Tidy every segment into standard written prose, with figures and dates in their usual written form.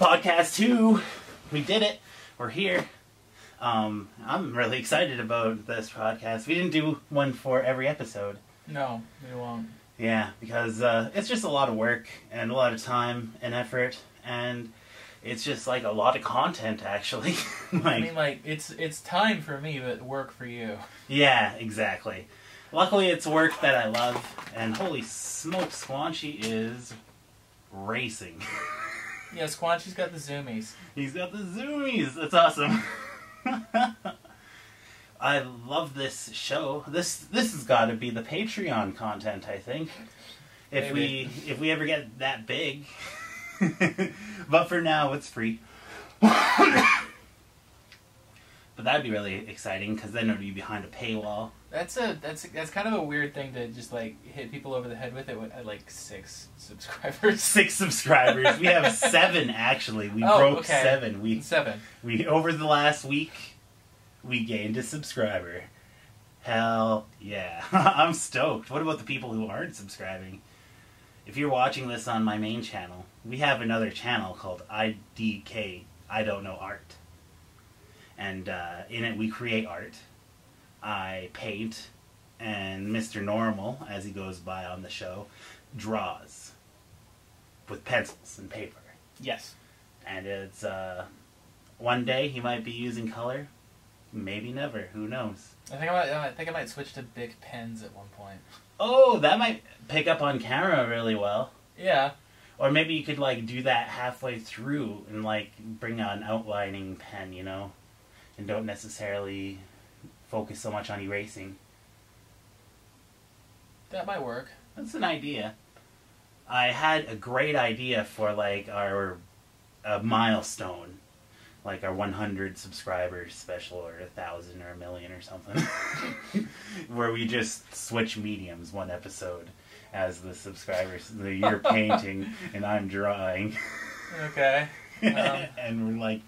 Podcast 2, we did it. We're here. I'm really excited about this podcast. We didn't do one for every episode. No, we won't. Yeah, because it's just a lot of work and a lot of time and effort, and it's just like a lot of content, actually. Like, I mean, like, it's time for me, but work for you. Yeah, exactly. Luckily, it's work that I love, and holy smoke, Squanchy is racing. Yeah, Squanchy's got the zoomies. He's got the zoomies! That's awesome. I love this show. This has got to be the Patreon content, I think. If we ever get that big. But for now, it's free. But that'd be really exciting, because then it'd be behind a paywall. That's kind of a weird thing to just like hit people over the head with it at like 6 subscribers. 6 subscribers. We have 7 actually. We broke 7. We over the last week we gained a subscriber. Hell yeah. I'm stoked. What about the people who aren't subscribing? If you're watching this on my main channel, we have another channel called IDK ART. And in it we create art. I paint, and Mr. Normal, as he goes by on the show, draws with pencils and paper. Yes. And it's one day he might be using color, maybe never. Who knows? I think I might switch to big pens at one point. Oh, that might pick up on camera really well. Yeah. Or maybe you could like do that halfway through and like bring an outlining pen, you know, and don't necessarily focus so much on erasing. That might work. That's an idea. I had a great idea for like our milestone, like our 100 subscribers special, or 1,000 or 1,000,000 or something, where we just switch mediums one episode as the subscribers. You're painting and I'm drawing. Okay. And we're like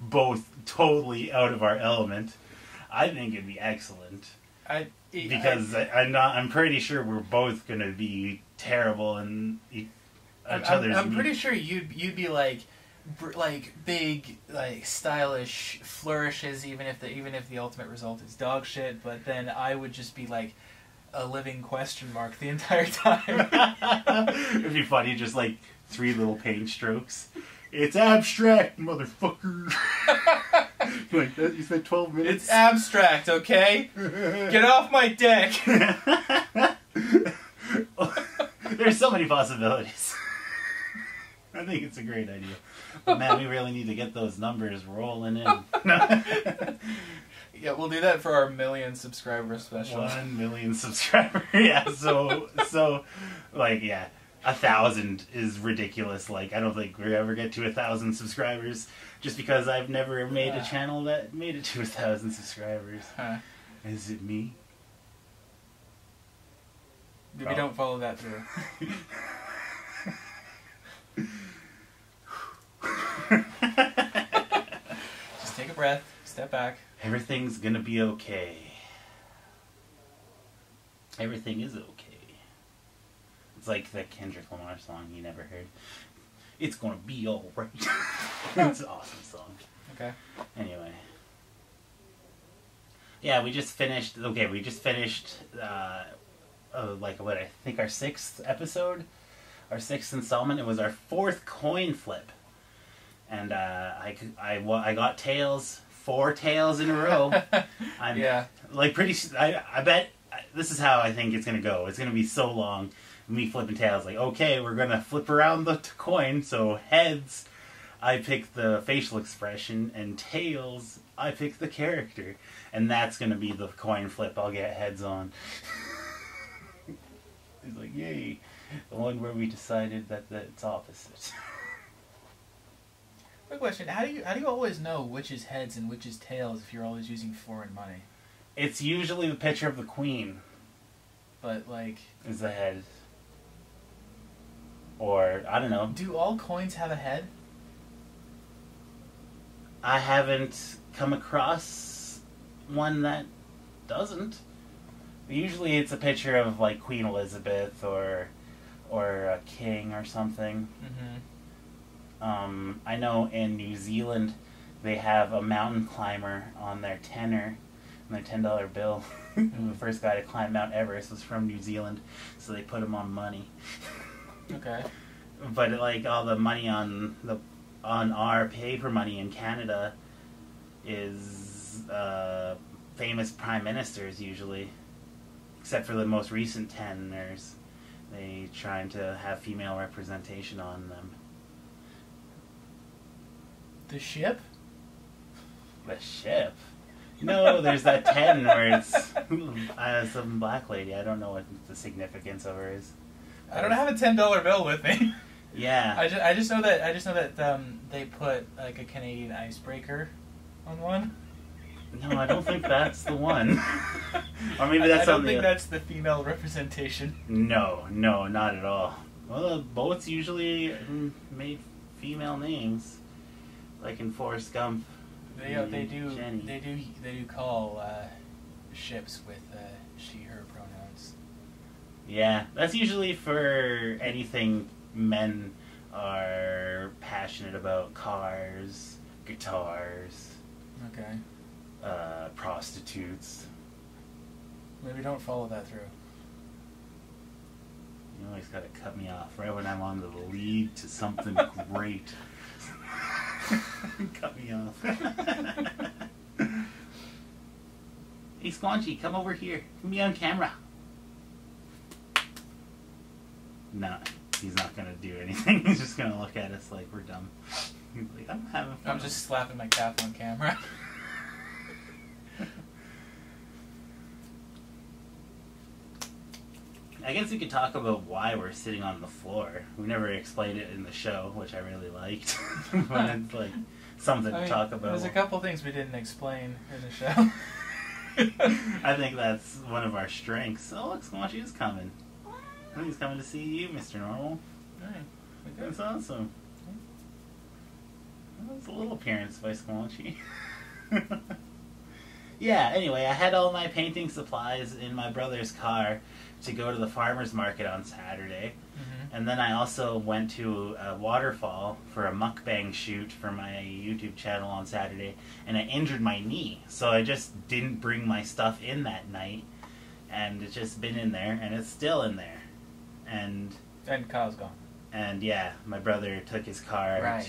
both totally out of our element. I think it'd be excellent. I'm pretty sure we're both gonna be terrible in each other's. I'm pretty sure you'd be like big, like stylish flourishes, even if the ultimate result is dog shit. But then I would just be like a living question mark the entire time. It'd be funny, just like 3 little paint strokes. It's abstract, motherfucker. Like that, you said 12 minutes? It's abstract, okay? Get off my deck! There's so many possibilities. I think it's a great idea. But man, we really need to get those numbers rolling in. Yeah, we'll do that for our 1,000,000 subscriber special. 1,000,000 subscriber, yeah. So, like, yeah. 1,000 is ridiculous. Like, I don't think we ever get to 1,000 subscribers, just because I've never made a channel that made it to 1,000 subscribers. Huh. Is it me? We don't follow that through. Just take a breath, step back. Everything's gonna be okay. Everything is okay. It's like the Kendrick Lamar song you never heard. It's gonna be alright. It's an awesome song. Okay. Anyway. Yeah, we just finished. Okay, we just finished. Like what I think our 6th episode, our 6th installment. It was our 4th coin flip, and I got tails, 4 tails in a row. I bet this is how I think it's gonna go. It's gonna be so long. Me flipping tails, like, okay, we're gonna flip around the coin, so heads, I pick the facial expression, and tails, I pick the character. And that's gonna be the coin flip I'll get heads on. He's like, yay. The one where we decided that it's opposite. Quick question, how do you always know which is heads and which is tails if you're always using foreign money? It's usually the picture of the queen. But, like, is the head. Or, I don't know. Do all coins have a head? I haven't come across one that doesn't. Usually it's a picture of, like, Queen Elizabeth or a king or something. Mm-hmm. I know in New Zealand they have a mountain climber on their tenner, on their $10 bill. The first guy to climb Mount Everest was from New Zealand, so they put him on money. Okay. But like all the money on the our paper money in Canada is famous prime ministers usually, except for the most recent tenors. They trying to have female representation on them. The ship? The ship? No, there's that 10 where it's some black lady. I don't know what the significance of her is. I don't have a $10 bill with me. Yeah. I just know that they put like a Canadian icebreaker on one. No, I don't think that's the one. Or maybe that's I don't think that's the female representation. No, no, not at all. Well, the boats usually made female names, like in Forrest Gump. They do call ships with she/her pronouns. Yeah, that's usually for anything men are passionate about: cars, guitars. Okay. Prostitutes. Maybe don't follow that through. You always gotta cut me off right when I'm on the lead to something great. Cut me off. Hey, Squanchy, come over here. Come be on camera. No, he's not gonna do anything. He's just gonna look at us like we're dumb. Like, I'm having fun. I'm just slapping my cap on camera. I guess we could talk about why we're sitting on the floor. We never explained it in the show, which I really liked. But it's like something to talk about. There's a couple things we didn't explain in the show. I think that's one of our strengths. Oh, look, Squanchy is coming. I think he's coming to see you, Mr. Normal. Right. Okay. That's awesome. Well, that's a little appearance by Squanchy. Yeah, anyway, I had all my painting supplies in my brother's car to go to the farmer's market on Saturday. Mm-hmm. And then I also went to a waterfall for a mukbang shoot for my YouTube channel on Saturday, and I injured my knee, so I just didn't bring my stuff in that night, and it's just been in there, and it's still in there. And Kyle's gone. And yeah, my brother took his car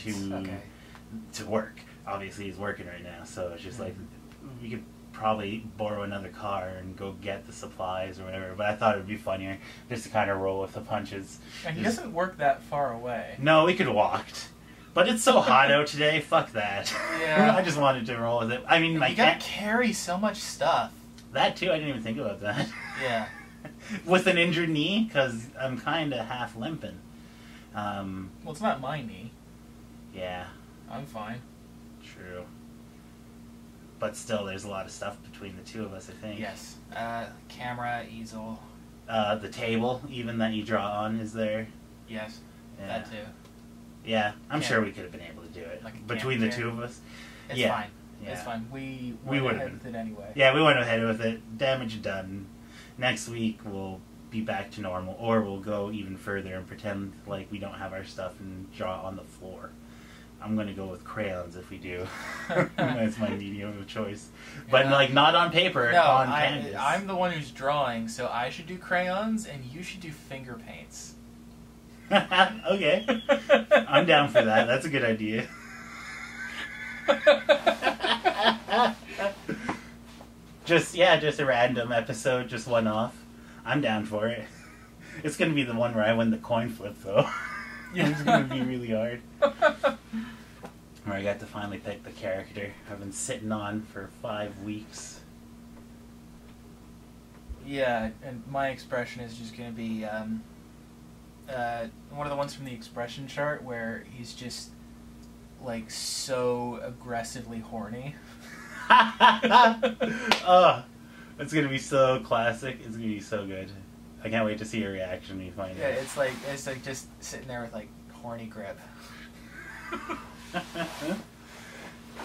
to work. Obviously, he's working right now, so it's just mm-hmm. We could probably borrow another car and go get the supplies or whatever, but I thought it would be funnier just to kind of roll with the punches. And he doesn't work that far away. No, we could walk. But it's so hot out today, fuck that. Yeah. I just wanted to roll with it. I mean, you gotta carry so much stuff. That too, I didn't even think about that. Yeah. With an injured knee, because I'm kind of half limping. Well, it's not my knee. Yeah. I'm fine. True. But still, there's a lot of stuff between the two of us, I think. Yes. Camera, easel. The table, even that you draw on, is there. Yes. Yeah. That too. Yeah. I'm sure we could have been able to do it. Like between the two of us. It's fine. Yeah. It's fine. We went ahead with it anyway. Yeah, we went ahead with it. Damage done. Next week, we'll be back to normal. Or we'll go even further and pretend like we don't have our stuff and draw on the floor. I'm going to go with crayons if we do. That's my medium of choice. But, like, not on paper, on canvas. I'm the one who's drawing, so I should do crayons, and you should do finger paints. Okay. I'm down for that. That's a good idea. Just a random episode, just one off. I'm down for it. It's going to be the one where I win the coin flip, though. It's going to be really hard. Where I got to finally pick the character I've been sitting on for 5 weeks. Yeah, and my expression is just going to be one of the ones from the expression chart where he's just, like, so aggressively horny. Oh, it's going to be so classic. It's going to be so good. I can't wait to see your reaction when you find out. Yeah, it's like just sitting there with, like, horny grip.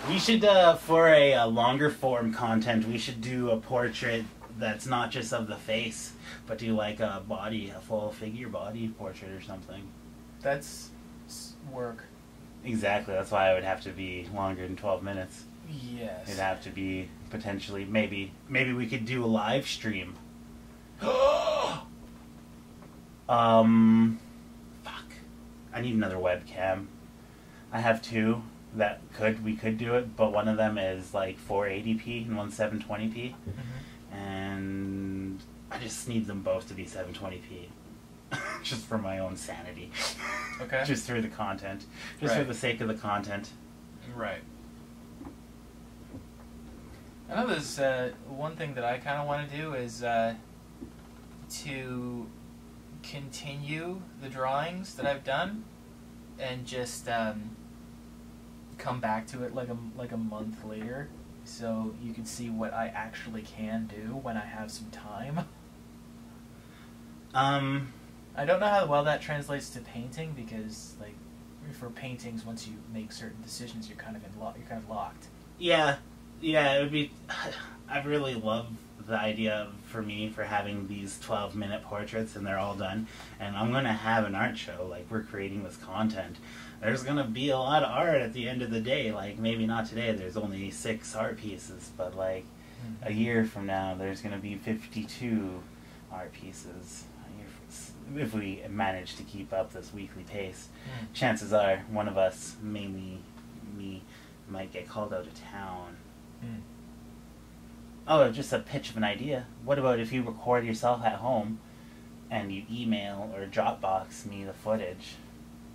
We should, for a longer form content, we should do a portrait that's not just of the face, but do like a full figure body portrait or something. That's work. Exactly. That's why it would have to be longer than 12 minutes. Yes. It'd have to be potentially maybe we could do a live stream. Fuck. I need another webcam. I have two that we could do it, but one of them is like 480p and one's 720p. Mm-hmm. And I just need them both to be 720p. Just for my own sanity. Okay. Just through the content. Just right. For the sake of the content. Right. I know there's one thing that I kind of want to do is to continue the drawings that I've done and just come back to it like a month later, so you can see what I actually can do when I have some time. I don't know how well that translates to painting, because like for paintings, once you make certain decisions, you're kind of locked. Yeah, yeah. It would be. I really love the idea for having these 12-minute portraits and they're all done. And I'm gonna have an art show. Like, we're creating this content. There's gonna be a lot of art at the end of the day. Like, maybe not today. There's only 6 art pieces, but like a year from now, there's gonna be 52 art pieces. If we manage to keep up this weekly pace, chances are one of us, mainly me, might get called out of town. Mm. Oh, just a pitch of an idea. What about if you record yourself at home and you email or Dropbox me the footage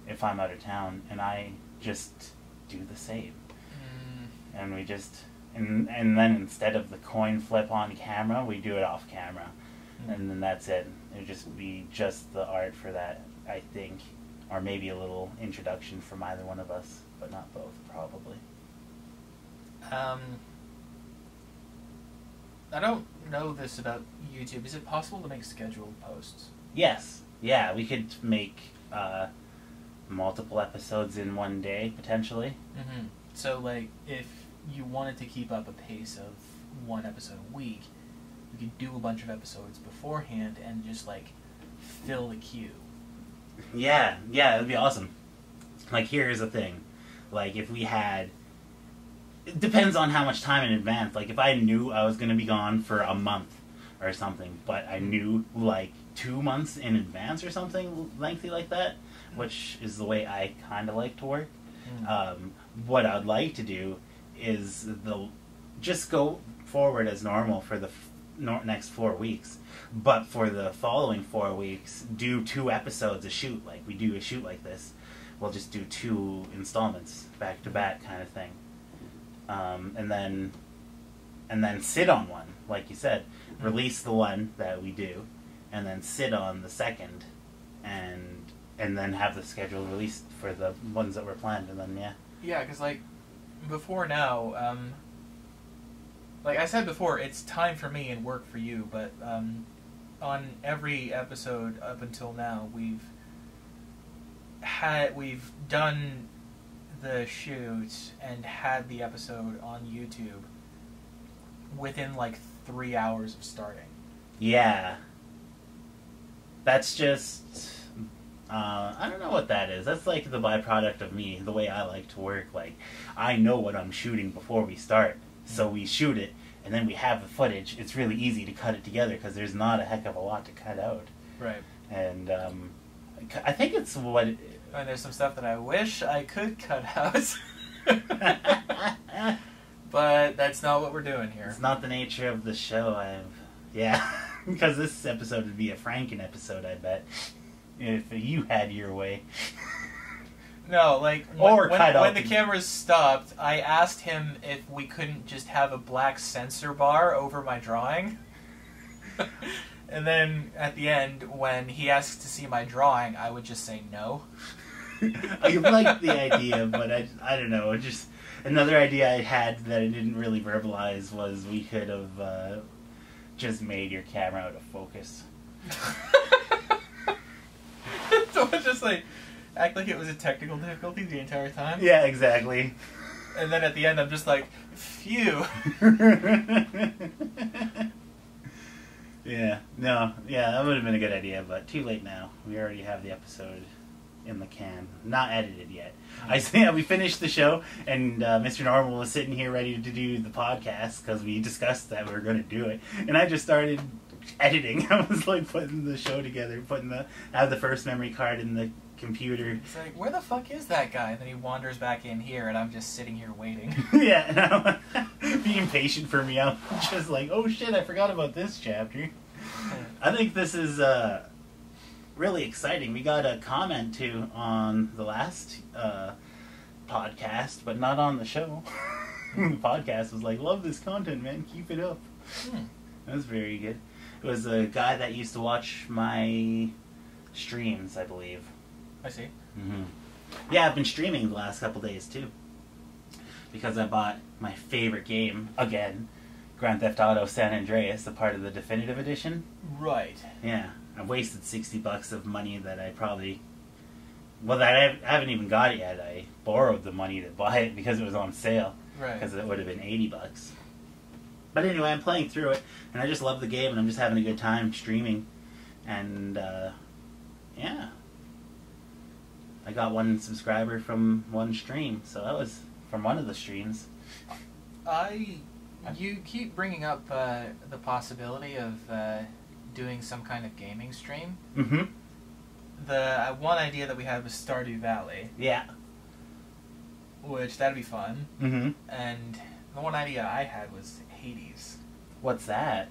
if I'm out of town, and I just do the same? Mm. And we just... And then instead of the coin flip on camera, we do it off camera. Mm. And then that's it. It would just be just the art for that, I think. Or maybe a little introduction from either one of us, but not both, probably. I don't know this about YouTube. Is it possible to make scheduled posts? Yes. Yeah, we could make multiple episodes in one day, potentially. Mm-hmm. So, like, if you wanted to keep up a pace of one episode a week, you could do a bunch of episodes beforehand and just, like, fill the queue. Yeah, yeah, that'd be awesome. Like, here's the thing. Like, if we had... It depends on how much time in advance. Like, if I knew I was going to be gone for a month or something, but I knew, like, 2 months in advance or something lengthy like that, which is the way I kind of like to work, what I'd like to do is just go forward as normal for the next 4 weeks, but for the following 4 weeks, do 2 episodes a shoot. Like, we do a shoot like this, we'll just do 2 installments back to back kind of thing, and then sit on one, like you said. Mm-hmm. Release the one that we do, and then sit on the second, and then have the schedule released for the ones that were planned, and then yeah, because like before now, like I said before, it's time for me and work for you, but on every episode up until now, we've done the shoot and had the episode on YouTube within like 3 hours of starting. Yeah. That's just... I don't know what that is. That's like the byproduct of me, the way I like to work. Like, I know what I'm shooting before we start. So we shoot it, and then we have the footage. It's really easy to cut it together because there's not a heck of a lot to cut out. Right. And I think it's what... And there's some stuff that I wish I could cut out. But that's not what we're doing here. It's not the nature of the show. Yeah, because this episode would be a Franken episode, I bet. If you had your way. No, like, when the cameras stopped, I asked him if we couldn't just have a black censor bar over my drawing. And then, at the end, when he asked to see my drawing, I would just say no. I like the idea, but I don't know. Just another idea I had that I didn't really verbalize was we could have just made your camera out of focus. So it's just like... Act like it was a technical difficulty the entire time. Yeah, exactly. And then at the end, I'm just like, phew. Yeah, no, yeah, that would have been a good idea, but too late now. We already have the episode in the can. Not edited yet. We finished the show, and Mr. Normal was sitting here ready to do the podcast because we discussed that we were going to do it. And I just started editing. I was like putting the show together, I had the first memory card in the computer. It's like, where the fuck is that guy? And then he wanders back in here, and I'm just sitting here waiting. Yeah, being patient for me. I'm just like, oh shit, I forgot about this chapter. I think this is really exciting. We got a comment too on the last podcast, but not on the show. The podcast was like, love this content, man, keep it up. That was very good. It was a guy that used to watch my streams, I believe. I see. Mm-hmm. Yeah, I've been streaming the last couple days too, because I bought my favorite game again, Grand Theft Auto San Andreas, a part of the Definitive Edition. Right. Yeah, I wasted $60 of money that I probably, well, that I haven't even got it yet. I borrowed the money to buy it because it was on sale. Right. Because it would have been $80. But anyway, I'm playing through it, and I just love the game, and I'm just having a good time streaming, and yeah. I got one subscriber from one stream, so that was from one of the streams. You keep bringing up the possibility of doing some kind of gaming stream. Mm-hmm. The one idea that we had was Stardew Valley. Yeah. Which, that'd be fun. Mm-hmm. And the one idea I had was Hades. What's that?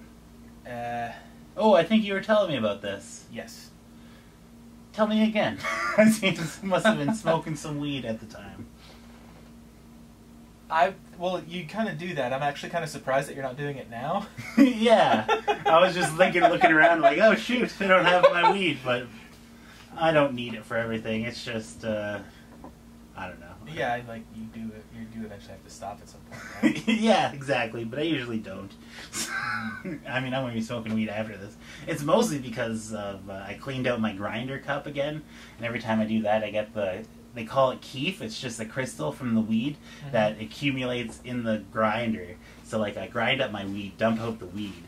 Oh, I think you were telling me about this. Yes. Tell me again. I must have been smoking some weed at the time. Well, you kind of do that. I'm actually kind of surprised that you're not doing it now. Yeah. I was just thinking, looking around like, oh shoot, I don't have my weed, but I don't need it for everything. It's just, I don't know. Yeah, like, you do eventually have to stop at some point, right? Yeah, exactly, but I usually don't. I mean, I'm going to be smoking weed after this. It's mostly because of, I cleaned out my grinder cup again, and every time I do that, I get the, they call it keef, it's just a crystal from the weed that accumulates in the grinder. So, like, I grind up my weed, dump out the weed,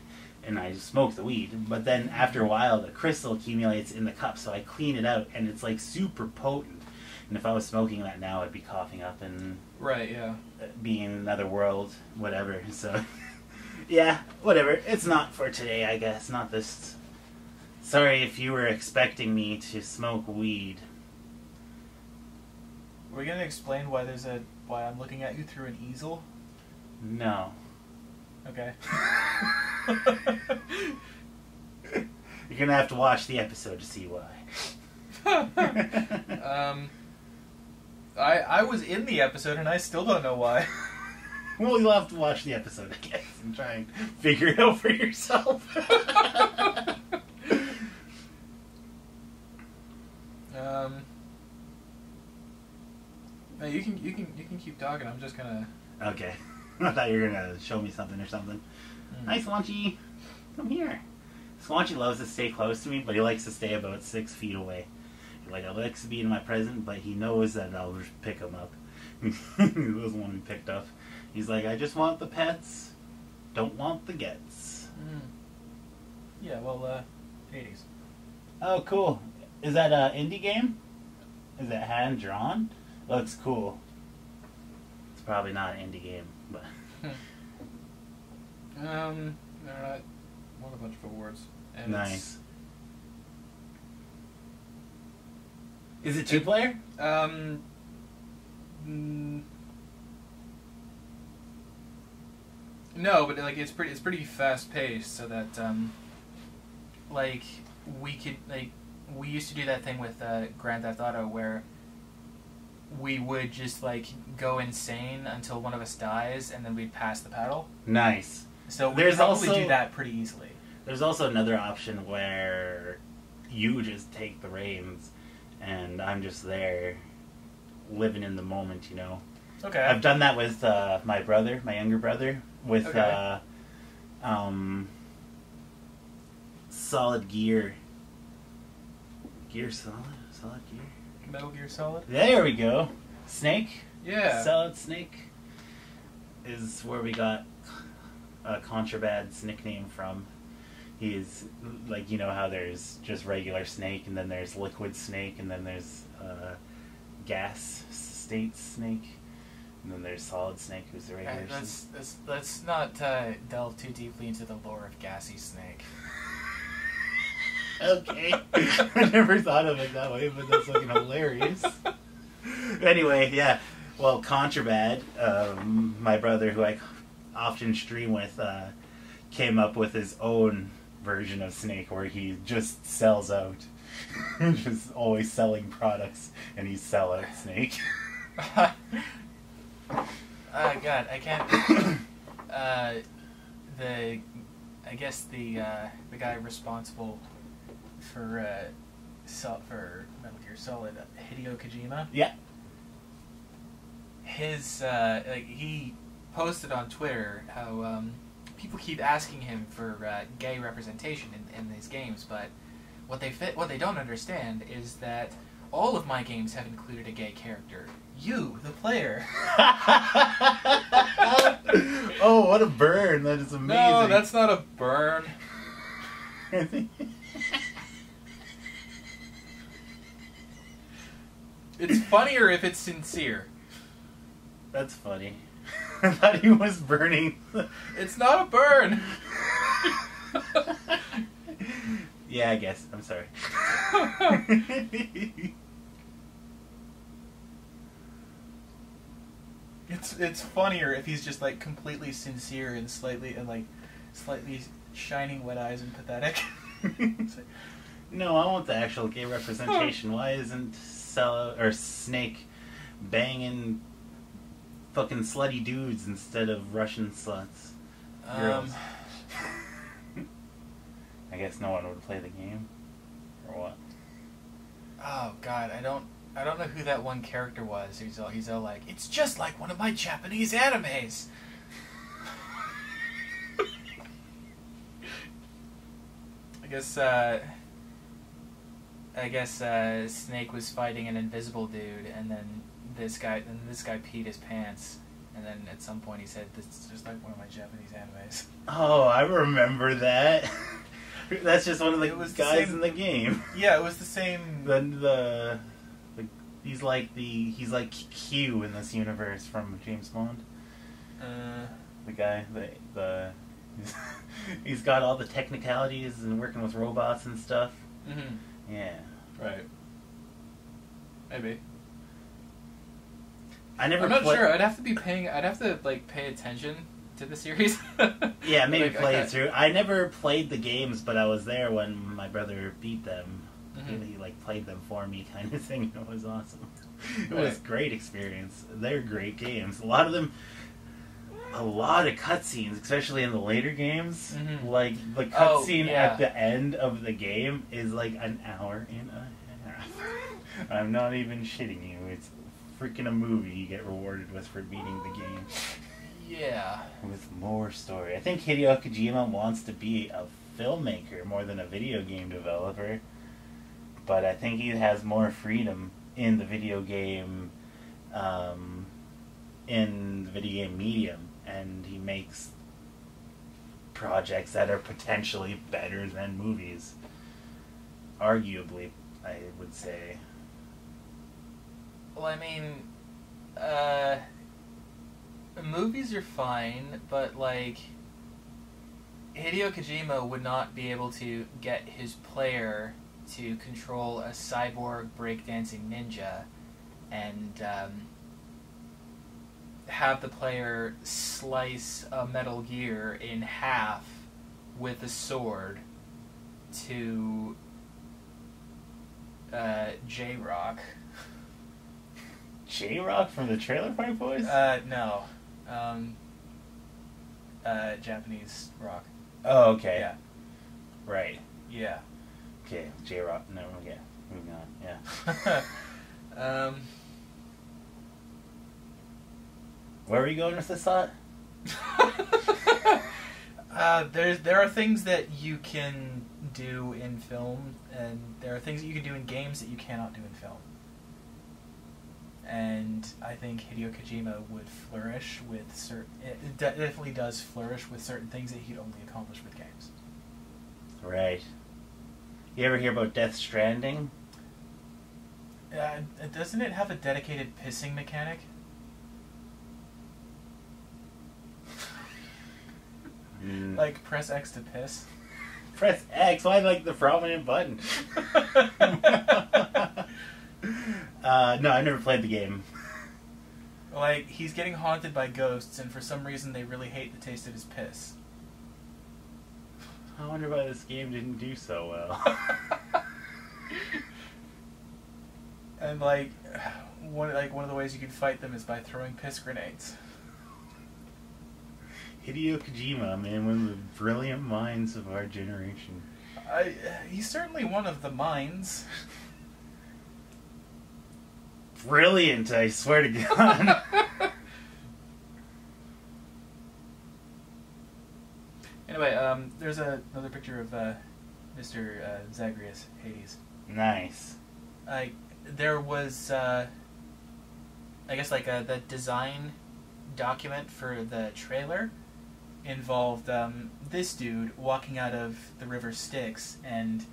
and I smoke the weed, but then after a while, the crystal accumulates in the cup, so I clean it out, and it's, like, super potent. And if I was smoking that now, I'd be coughing up and right, yeah, being in another world, whatever. So, yeah, whatever. It's not for today, I guess. Not this. Sorry if you were expecting me to smoke weed. We're gonna explain why there's a I'm looking at you through an easel. No. Okay. You're gonna have to watch the episode to see why. I was in the episode, and I still don't know why. Well, you'll have to watch the episode, I guess, and try and figure it out for yourself. No, you can keep talking. I'm just gonna. Okay. I thought you were gonna show me something or something. Mm. Hi, Squanchy. Come here. Squanchy loves to stay close to me, but he likes to stay about 6 feet away. Like, I like to be in my present, but he knows that I'll just pick him up. He doesn't want to be picked up. He's like, I just want the pets, don't want the gets. Mm. Yeah, well, Hades. Oh, cool. Is that an indie game? Is it hand-drawn? Looks cool. It's probably not an indie game, but... they're not... won a bunch of awards. And nice. It's... Is it two-player? No, but like it's pretty fast-paced, so that like we used to do that thing with Grand Theft Auto where we would just like go insane until one of us dies, and then we'd pass the paddle. Nice. So we could probably do that pretty easily. There's also another option where you just take the reins. And I'm just there, living in the moment, you know. Okay. I've done that with my brother, my younger brother, with okay. Solid Gear. Solid Gear. Metal Gear Solid. There we go. Snake. Yeah. Solid Snake is where we got ContraBad's nickname from. he's like, you know how there's just regular snake, and then there's liquid snake, and then there's gas state snake, and then there's solid snake, who's the regular snake. Let's not delve too deeply into the lore of gassy snake. Okay. I never thought of it that way, but that's fucking hilarious. Anyway, yeah. Well, ContraBad, my brother who I often stream with, came up with his own version of Snake where he just sells out. Just always selling products, and he's sellout Snake. God, I can't... I guess the guy responsible for Metal Gear Solid, Hideo Kojima. Yeah. His he posted on Twitter how people keep asking him for gay representation in these games, but what they don't understand is that all of my games have included a gay character. You, the player. Oh, what a burn! That is amazing. No, that's not a burn. It's funnier if it's sincere. That's funny. I thought he was burning. It's not a burn. Yeah, I guess. I'm sorry. It's funnier if he's just like completely sincere and slightly shining wet eyes and pathetic. No, I want the actual gay representation. Why isn't Snake banging fucking slutty dudes instead of Russian sluts? Girls. I guess no one would play the game, or what? Oh God, I don't know who that one character was. He's all like, it's just like one of my Japanese animes. I guess Snake was fighting an invisible dude, and then this guy peed his pants, and then at some point he said, "This is just like one of my Japanese animes." Oh, I remember that. That's just one of the guys in the game. Yeah, it was the same. He's like Q in this universe from James Bond. He's got all the technicalities and working with robots and stuff. Mm-hmm. Yeah. Right. Maybe. I'm not sure. I'd have to pay attention to the series. Yeah, maybe like, play it through. I never played the games, but I was there when my brother beat them. Mm-hmm. He played them for me, kind of thing. It was awesome. It was great experience. They're great games. A lot of them. A lot of cutscenes, especially in the later games. Mm-hmm. Like the cutscene at the end of the game is like an hour and a half. I'm not even shitting you. It's freaking a movie you get rewarded with for beating the game. Yeah. With more story. I think Hideo Kojima wants to be a filmmaker more than a video game developer. But I think he has more freedom in the video game medium, and he makes projects that are potentially better than movies. Arguably, I would say. Well, I mean, movies are fine, but, like, Hideo Kojima would not be able to get his player to control a cyborg breakdancing ninja and have the player slice a Metal Gear in half with a sword to J-Rock. J-Rock from the Trailer Park Boys? No. Japanese rock. Oh, okay. Yeah. Right. Yeah. Okay, J-Rock. No, okay. Moving on. Yeah. Where were you going with this thought? There are things that you can do in film, and there are things that you can do in games that you cannot do in film. And I think Hideo Kojima would flourish with certain... It definitely does flourish with certain things that he'd only accomplish with games. Right. You ever hear about Death Stranding? Doesn't it have a dedicated pissing mechanic? Like, press X to piss? Press X? Why, like, the prominent button? No, I've never played the game. Like, he's getting haunted by ghosts, and for some reason they really hate the taste of his piss. I wonder why this game didn't do so well. And, like, one of the ways you can fight them is by throwing piss grenades. Hideo Kojima, man, one of the brilliant minds of our generation. He's certainly one of the minds. Brilliant, I swear to God. Anyway, there's another picture of Mr. Zagreus, Hades. Nice. There was, I guess, like, the design document for the trailer involved this dude walking out of the River Styx, and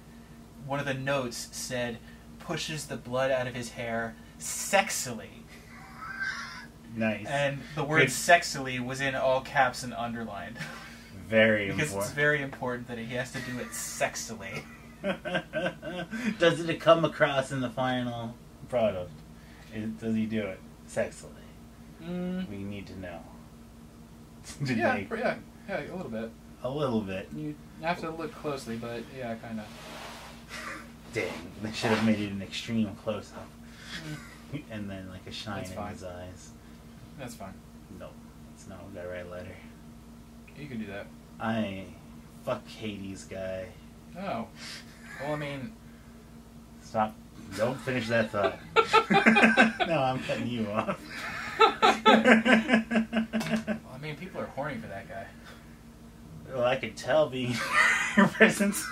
one of the notes said, "Pushes the blood out of his hair sexily." Nice. And the word sexily was in all caps and underlined. Very important. Because it's very important that he has to do it sexily. Does it come across in the final product? Does he do it sexily? We need to know. Yeah, a little bit. A little bit. You have to look closely, but yeah, kind of. Dang, they should have made it an extreme close-up. And then, like, a shine in his eyes. That's fine. No, that's not what I write letter. You can do that. Fuck Hades guy. Oh. Well, I mean... Stop. Don't finish that thought. No, I'm cutting you off. Well, I mean, people are horny for that guy. Well, I could tell being in your presence.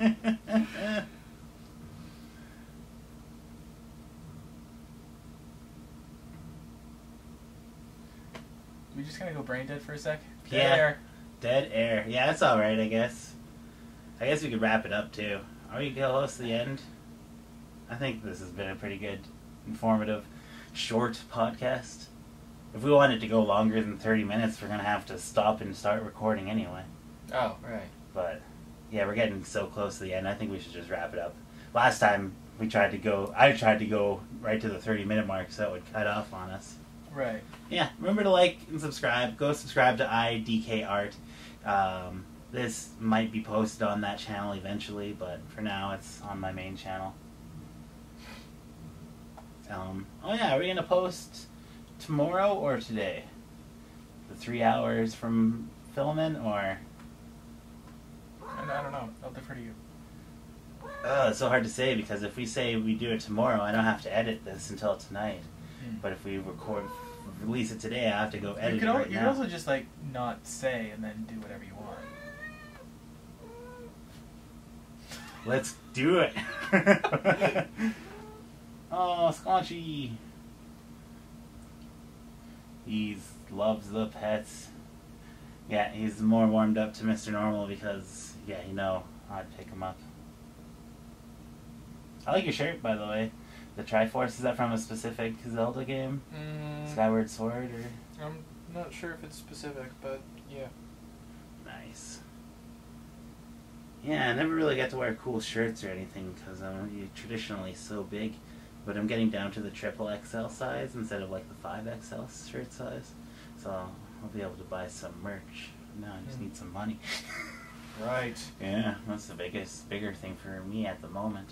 We just gonna go brain dead for a sec? Dead air. Dead air. Yeah, that's alright, I guess. I guess we could wrap it up, too. Are we close to the end? I think this has been a pretty good, informative, short podcast. If we want it to go longer than 30 minutes, we're going to have to stop and start recording anyway. Oh, right. But, yeah, we're getting so close to the end, I think we should just wrap it up. Last time, I tried to go right to the 30-minute mark, so it would cut off on us. Right. Yeah, remember to like and subscribe. Go subscribe to IDK ART. This might be posted on that channel eventually, but for now it's on my main channel. Oh yeah, are we going to post tomorrow or today? The 3 hours from filming, or? I don't know. I'll defer to you. Oh, it's so hard to say, because if we say we do it tomorrow, I don't have to edit this until tonight. But if we release it today, I have to go edit it right now. You can also just, like, not say and then do whatever you want. Let's do it! Oh, Squanchy! He loves the pets. Yeah, he's more warmed up to Mr. Normal because, yeah, you know, I'd pick him up. I like your shirt, by the way. The Triforce, is that from a specific Zelda game? Skyward Sword, or? I'm not sure if it's specific, but yeah. Nice. Yeah, I never really got to wear cool shirts or anything because I'm traditionally so big, but I'm getting down to the XXL size instead of like the 5XL shirt size, so I'll be able to buy some merch. Now I just need some money. Right. Yeah, that's the bigger thing for me at the moment.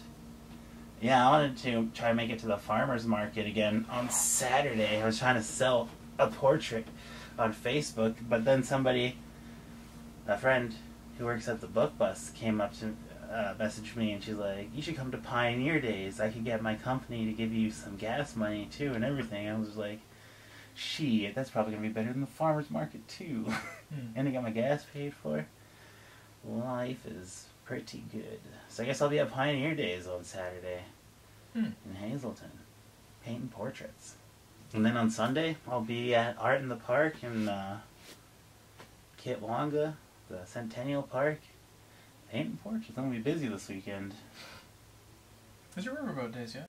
Yeah, I wanted to try to make it to the farmer's market again on Saturday. I was trying to sell a portrait on Facebook, but then somebody, a friend, who works at the book bus, came up to message me, and she's like, "You should come to Pioneer Days. I could get my company to give you some gas money too and everything." I was like, "Shit, that's probably gonna be better than the farmers market too." And I got my gas paid for. Life is pretty good. So I guess I'll be at Pioneer Days on Saturday in Hazleton, painting portraits. And then on Sunday, I'll be at Art in the Park in Kitwanga, the Centennial Park, Paint and Porch? It's going to be busy this weekend. Is your riverboat days yet?